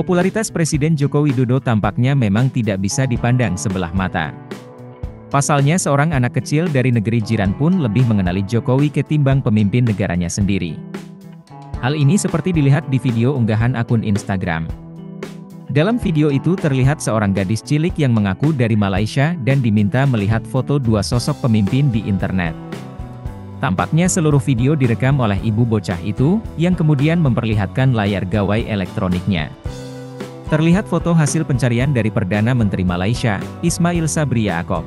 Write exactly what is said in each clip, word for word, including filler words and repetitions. Popularitas Presiden Joko Widodo tampaknya memang tidak bisa dipandang sebelah mata. Pasalnya seorang anak kecil dari negeri jiran pun lebih mengenali Jokowi ketimbang pemimpin negaranya sendiri. Hal ini seperti dilihat di video unggahan akun Instagram. Dalam video itu terlihat seorang gadis cilik yang mengaku dari Malaysia dan diminta melihat foto dua sosok pemimpin di internet. Tampaknya seluruh video direkam oleh ibu bocah itu, yang kemudian memperlihatkan layar gawai elektroniknya. Terlihat foto hasil pencarian dari Perdana Menteri Malaysia, Ismail Sabri Yaakob.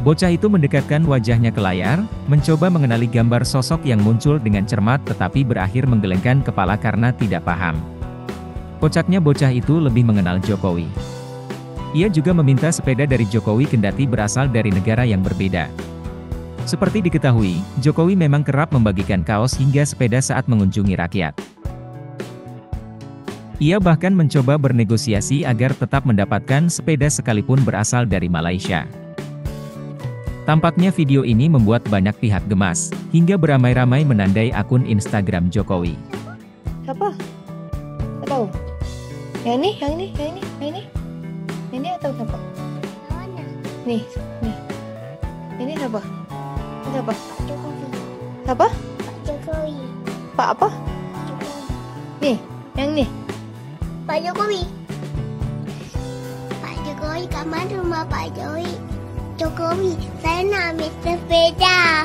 Bocah itu mendekatkan wajahnya ke layar, mencoba mengenali gambar sosok yang muncul dengan cermat tetapi berakhir menggelengkan kepala karena tidak paham. Kocaknya bocah itu lebih mengenal Jokowi. Ia juga meminta sepeda dari Jokowi kendati berasal dari negara yang berbeda. Seperti diketahui, Jokowi memang kerap membagikan kaos hingga sepeda saat mengunjungi rakyat. Ia bahkan mencoba bernegosiasi agar tetap mendapatkan sepeda sekalipun berasal dari Malaysia. Tampaknya video ini membuat banyak pihak gemas, hingga beramai-ramai menandai akun Instagram Jokowi. Siapa? Tidak tahu. Yang ini, yang ini, yang ini, yang ini, yang ini atau siapa? Mana? Nih, nih. Ini siapa? Ini siapa? Jokowi. Siapa? Pak Jokowi. Pak apa? Jokowi. Nih, yang ini. Pak Jokowi. Pak Jokowi, kamu rumah Pak Jokowi. Jokowi, saya nak ambil sepeda.